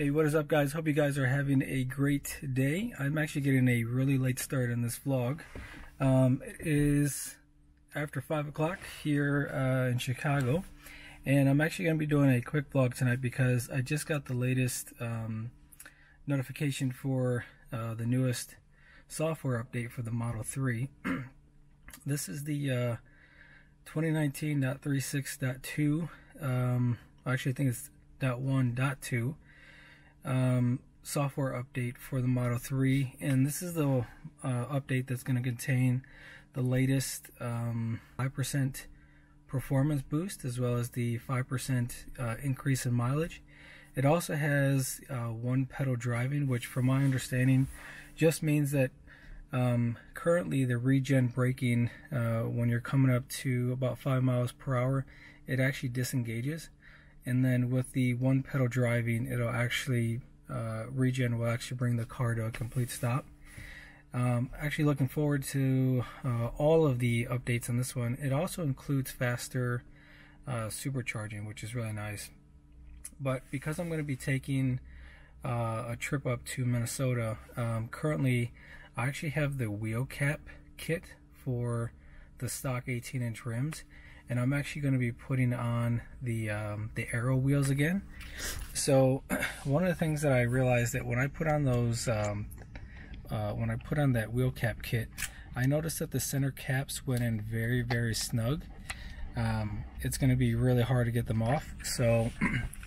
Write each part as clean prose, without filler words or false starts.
Hey, what is up, guys? Hope you guys are having a great day. I'm actually getting a really late start on this vlog. It is after 5 o'clock here in Chicago, and I'm actually going to be doing a quick vlog tonight because I just got the latest notification for the newest software update for the Model 3. This is the 2019.36.2. Actually, I think it's .1.2. Software update for the Model 3, and this is the update that's going to contain the latest 5% performance boost, as well as the 5% increase in mileage. It also has one pedal driving, which from my understanding just means that currently the regen braking, when you're coming up to about 5 miles per hour, it actually disengages. And then with the one pedal driving, it'll actually, regen will actually bring the car to a complete stop. Actually looking forward to all of the updates on this one. It also includes faster supercharging, which is really nice. But because I'm going to be taking a trip up to Minnesota, currently I actually have the wheel cap kit for the stock 18-inch rims. And I'm actually going to be putting on the aero wheels again. So one of the things that I realized that when I put on those, when I put on that wheel cap kit, I noticed that the center caps went in very, very snug. It's going to be really hard to get them off. So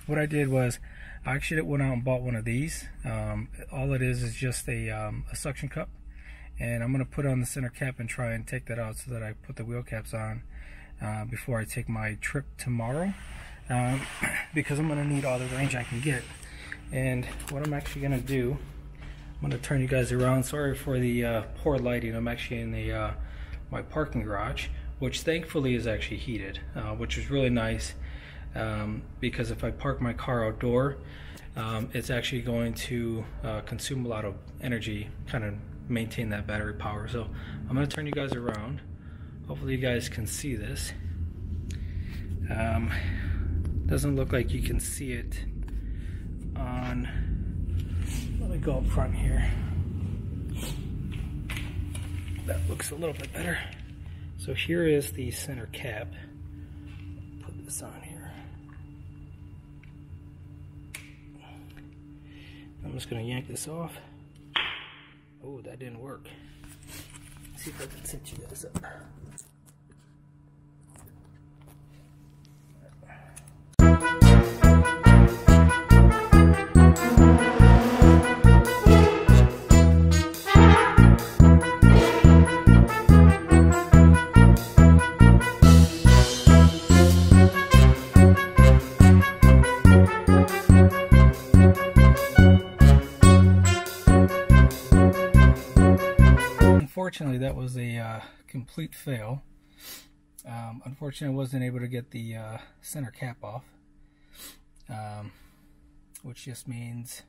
what I did was I actually went out and bought one of these. All it is just a suction cup, and I'm going to put on the center cap and try and take that out so that I put the wheel caps on before I take my trip tomorrow, because I'm gonna need all the range I can get. And what I'm actually gonna do, I'm gonna turn you guys around. Sorry for the poor lighting. I'm actually in the my parking garage, which thankfully is actually heated, which is really nice, because if I park my car outdoor, it's actually going to consume a lot of energy, kind of maintain that battery power. So I'm gonna turn you guys around. Hopefully you guys can see this. Doesn't look like you can see it on, let me go up front here. That looks a little bit better. So here is the center cap. Put this on here. I'm just gonna yank this off. Oh, that didn't work. Let's see if I can set you guys up. Unfortunately, that was a complete fail. Unfortunately, I wasn't able to get the center cap off, which just means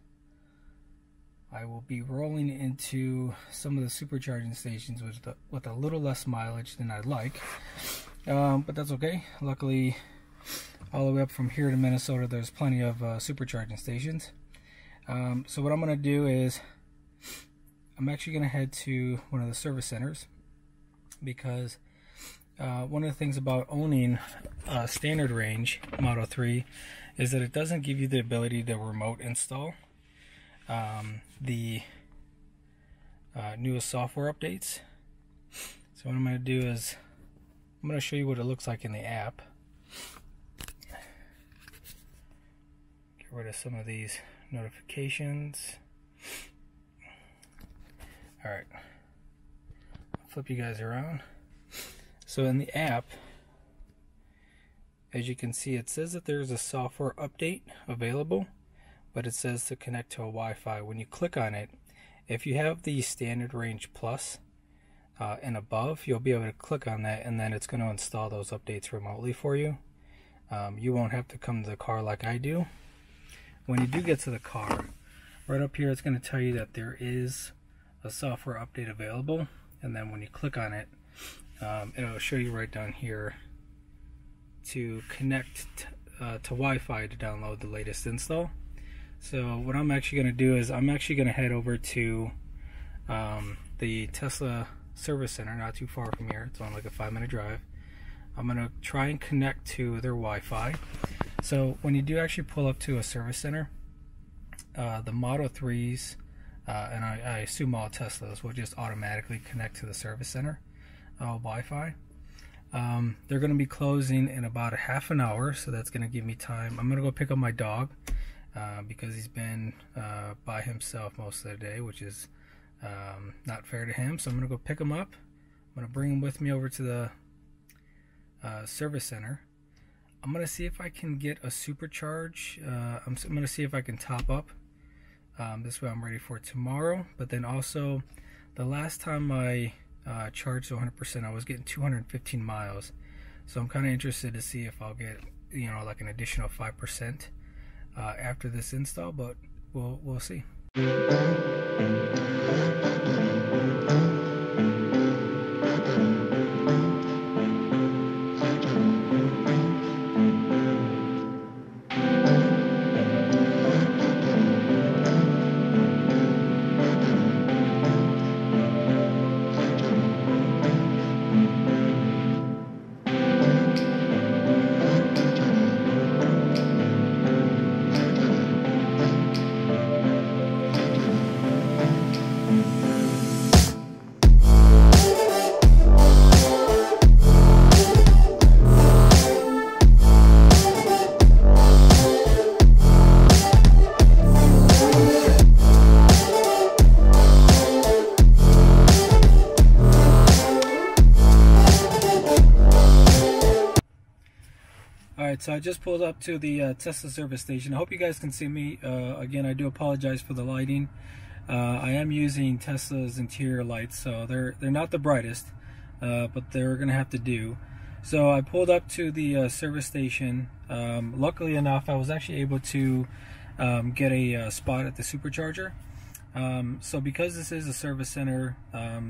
I will be rolling into some of the supercharging stations with a little less mileage than I'd like, but that's okay. Luckily, all the way up from here to Minnesota, there's plenty of supercharging stations. So what I'm going to do is I'm actually going to head to one of the service centers, because one of the things about owning a standard range Model 3 is that it doesn't give you the ability to remote install the newest software updates. So what I'm going to do is I'm going to show you what it looks like in the app. Get rid of some of these notifications. Alright, flip you guys around. So in the app, as you can see, it says that there's a software update available, but it says to connect to a Wi-Fi. When you click on it, if you have the standard range plus and above, you'll be able to click on that, and then it's going to install those updates remotely for you. You won't have to come to the car like I do. When you do get to the car, right up here it's going to tell you that there is a software update available, and then when you click on it, it'll show you right down here to connect to Wi-Fi to download the latest install. So what I'm actually going to do is I'm actually going to head over to the Tesla service center, not too far from here. It's on like a 5-minute drive. I'm going to try and connect to their Wi-Fi. So when you do actually pull up to a service center, the Model 3s, and I assume all Teslas, will just automatically connect to the service center Wi-Fi. They're going to be closing in about a half an hour, so that's going to give me time. I'm going to go pick up my dog because he's been by himself most of the day, which is not fair to him. So I'm going to go pick him up. I'm going to bring him with me over to the service center. I'm going to see if I can get a supercharge. I'm going to see if I can top up. This way I'm ready for tomorrow. But then also, the last time I charged to 100%, I was getting 215 miles. So I'm kind of interested to see if I'll get, you know, like an additional 5% after this install, but we'll see. So I just pulled up to the Tesla service station. I hope you guys can see me. Again, I do apologize for the lighting. I am using Tesla's interior lights, so they're not the brightest, but they're gonna have to do. So I pulled up to the service station. Luckily enough, I was actually able to get a spot at the supercharger. So because this is a service center, I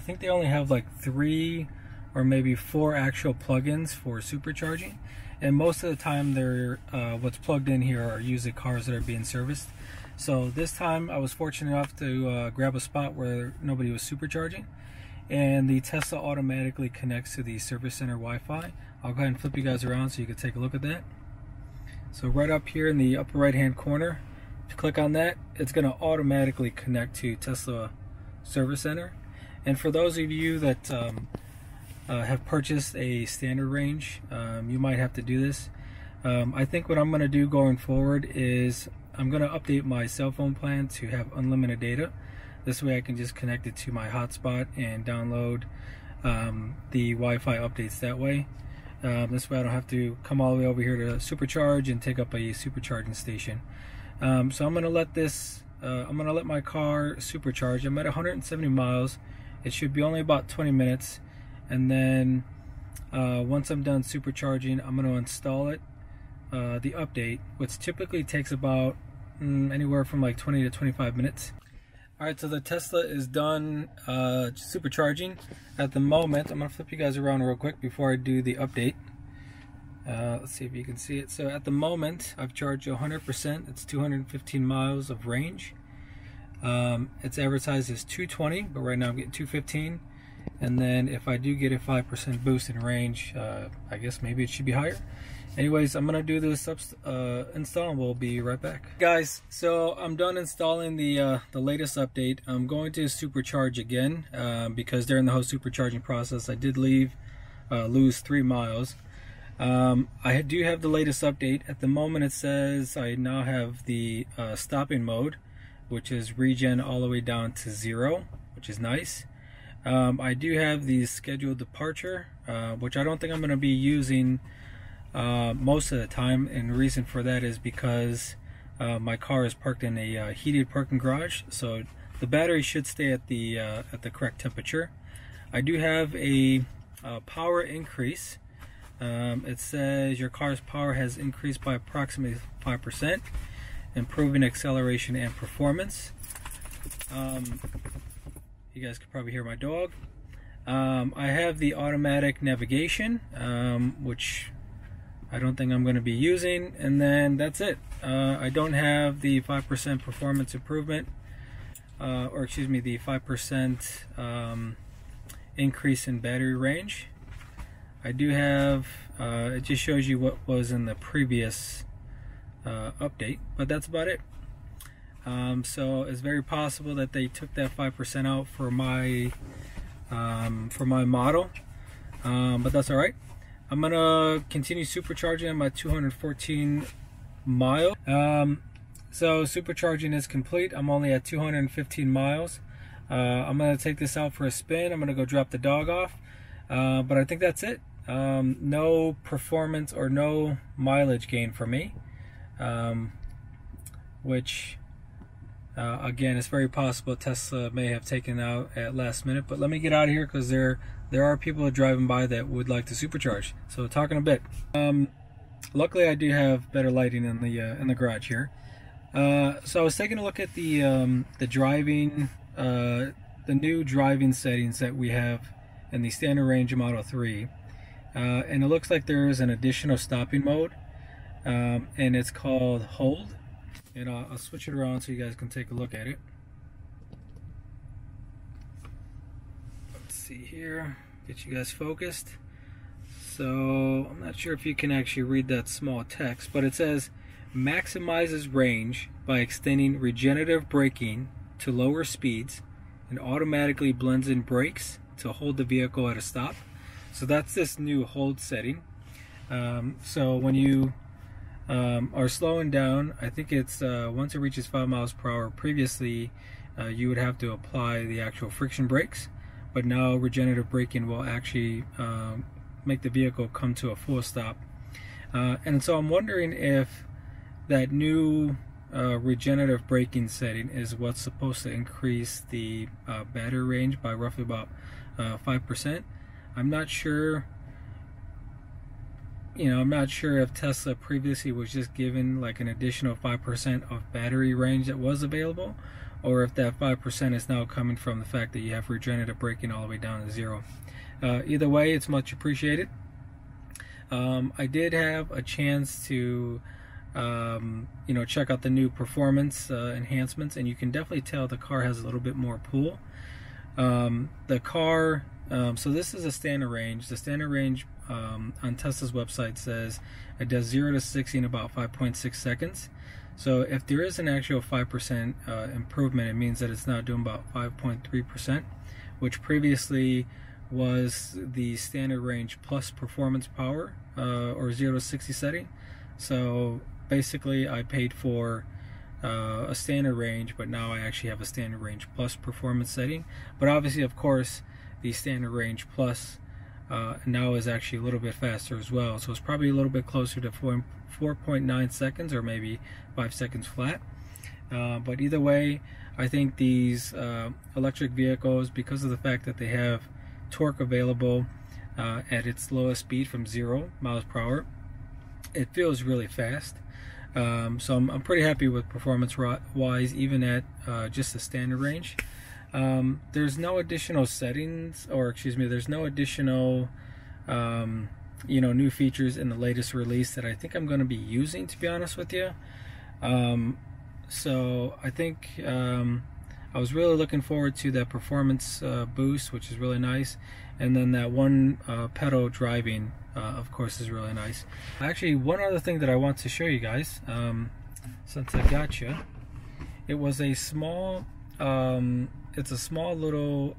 think they only have like 3 or maybe 4 actual plugins for supercharging, and most of the time they're what's plugged in here are usually cars that are being serviced. So this time I was fortunate enough to grab a spot where nobody was supercharging, and the Tesla automatically connects to the service center Wi-Fi. I'll go ahead and flip you guys around so you can take a look at that. So right up here in the upper right hand corner, click on that. It's going to automatically connect to Tesla service center. And for those of you that have purchased a standard range, you might have to do this. I think what I'm going to do going forward is I'm going to update my cell phone plan to have unlimited data. This way I can just connect it to my hotspot and download the Wi-Fi updates that way. This way I don't have to come all the way over here to supercharge and take up a supercharging station. So I'm going to let this I'm going to let my car supercharge. I'm at 170 miles. It should be only about 20 minutes. And then once I'm done supercharging, I'm going to install it, the update, which typically takes about anywhere from like 20 to 25 minutes. All right, so the Tesla is done supercharging. At the moment, I'm going to flip you guys around real quick before I do the update. Let's see if you can see it. So at the moment, I've charged 100%. It's 215 miles of range. It's advertised as 220, but right now I'm getting 215. And then if I do get a 5% boost in range, I guess maybe it should be higher. Anyways, I'm gonna do this install and we'll be right back. Guys, so I'm done installing the latest update. I'm going to supercharge again because during the whole supercharging process, I did lose 3 miles. I do have the latest update. At the moment it says I now have the stopping mode, which is regen all the way down to 0, which is nice. I do have the scheduled departure, which I don't think I'm going to be using most of the time, and the reason for that is because my car is parked in a heated parking garage, so the battery should stay at the correct temperature. I do have a power increase. It says your car's power has increased by approximately 5%, improving acceleration and performance. You guys could probably hear my dog. I have the automatic navigation, which I don't think I'm going to be using, and then that's it. I don't have the 5% performance improvement, or excuse me, the 5% increase in battery range. I do have, it just shows you what was in the previous update, but that's about it. So it's very possible that they took that 5% out for my model, but that's all right. I'm gonna continue supercharging at my 214 mile. So supercharging is complete. I'm only at 215 miles. I'm gonna take this out for a spin. I'm gonna go drop the dog off, but I think that's it. No performance or no mileage gain for me, which again, it's very possible Tesla may have taken out at last minute. But let me get out of here because there are people driving by that would like to supercharge. So talking a bit. Luckily, I do have better lighting in the garage here. So I was taking a look at the new driving settings that we have in the standard range of Model 3, and it looks like there is an additional stopping mode, and it's called hold. And I'll switch it around so you guys can take a look at it. Let's see here, get you guys focused. So I'm not sure if you can actually read that small text, but it says maximizes range by extending regenerative braking to lower speeds and automatically blends in brakes to hold the vehicle at a stop. So that's this new hold setting. So when you are slowing down, I think it's once it reaches 5 miles per hour, previously you would have to apply the actual friction brakes, but now regenerative braking will actually make the vehicle come to a full stop. And so I'm wondering if that new regenerative braking setting is what's supposed to increase the battery range by roughly about 5%. I'm not sure. I'm not sure if Tesla previously was just given like an additional 5% of battery range that was available, or if that 5% is now coming from the fact that you have regenerative braking all the way down to zero. Either way, it's much appreciated. I did have a chance to check out the new performance enhancements, and you can definitely tell the car has a little bit more pull. So this is a standard range. The standard range on Tesla's website says it does 0 to 60 in about 5.6 seconds. So if there is an actual 5% improvement, it means that it's now doing about 5.3%, which previously was the standard range plus performance power, or 0 to 60 setting. So basically I paid for a standard range, but now I actually have a standard range plus performance setting. But obviously, of course, the standard range plus now is actually a little bit faster as well, so it's probably a little bit closer to 4.9 seconds or maybe 5 seconds flat. But either way, I think these electric vehicles, because of the fact that they have torque available at its lowest speed from 0 miles per hour, it feels really fast. So I'm pretty happy with performance wise, even at just the standard range. There's no additional settings, or excuse me, there's no additional new features in the latest release that I think I'm going to be using, to be honest with you. So I think I was really looking forward to that performance boost, which is really nice, and then that one pedal driving of course is really nice. Actually, one other thing that I want to show you guys, since I got you, it was a small it's a small little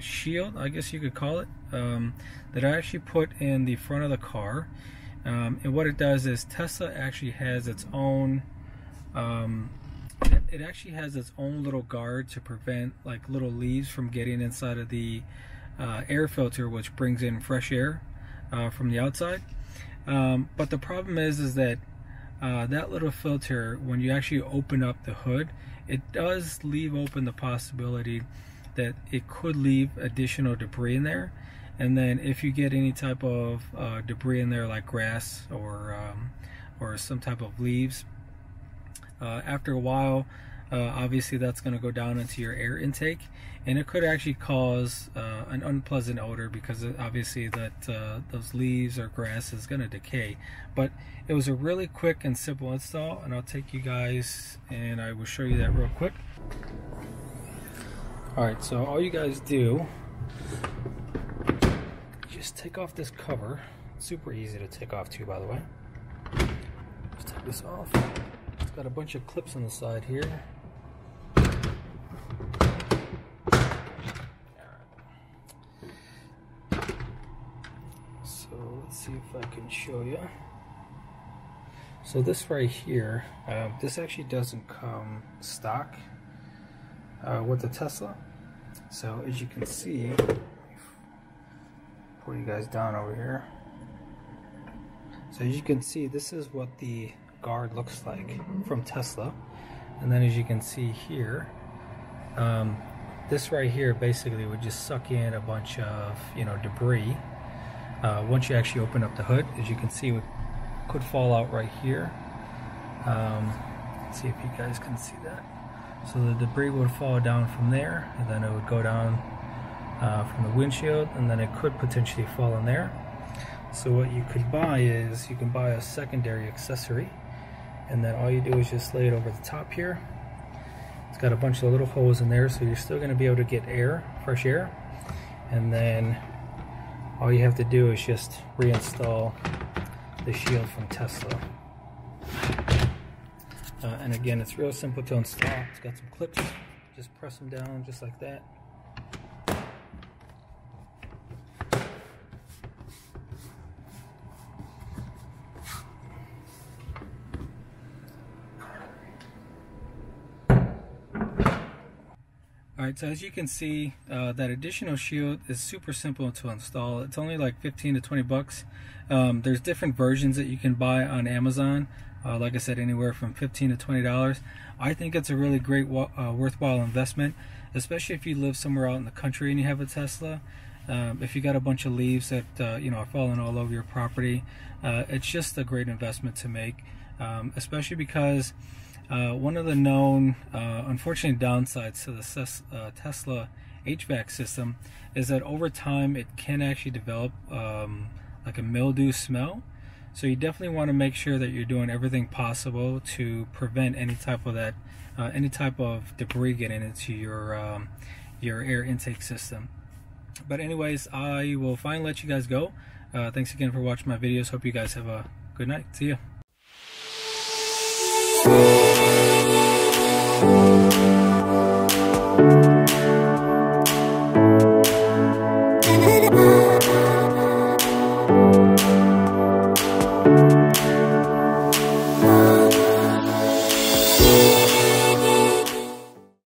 shield, I guess you could call it, that I actually put in the front of the car. And what it does is Tesla actually has its own, it actually has its own little guard to prevent like little leaves from getting inside of the air filter, which brings in fresh air from the outside. But the problem is that that little filter, when you actually open up the hood, it does leave open the possibility that it could leave additional debris in there. And then if you get any type of debris in there, like grass or some type of leaves, after a while obviously that's going to go down into your air intake, and it could actually cause an unpleasant odor, because obviously that those leaves or grass is going to decay. But it was a really quick and simple install, and I'll take you guys and I will show you that real quick. Alright, so all you guys do, just take off this cover. Super easy to take off too, by the way. Just take this off. It's got a bunch of clips on the side here. So let's see if I can show you. So this right here, this actually doesn't come stock with the Tesla. So as you can see, pull you guys down over here. So as you can see, this is what the guard looks like from Tesla. And then as you can see here, this right here basically would just suck in a bunch of, you know, debris. Once you actually open up the hood, as you can see, it could fall out right here. Let's see if you guys can see that. So the debris would fall down from there, and then it would go down from the windshield, and then it could potentially fall in there. So what you could buy is, you can buy a secondary accessory, and then all you do is just lay it over the top here. It's got a bunch of little holes in there, so you're still going to be able to get air, fresh air. And then all you have to do is just reinstall the shield from Tesla. And again, it's real simple to install. It's got some clips. Just press them down just like that. Alright, so as you can see, that additional shield is super simple to install. It's only like 15 to 20 bucks. There's different versions that you can buy on Amazon. Like I said, anywhere from $15 to $20. I think it's a really great, worthwhile investment, especially if you live somewhere out in the country and you have a Tesla. If you got a bunch of leaves that you know, are falling all over your property, it's just a great investment to make, especially because one of the known, unfortunate downsides to the Tesla HVAC system is that over time it can actually develop like a mildew smell. So you definitely want to make sure that you're doing everything possible to prevent any type of that, any type of debris getting into your air intake system. But anyways, I will finally let you guys go. Thanks again for watching my videos. Hope you guys have a good night. See ya.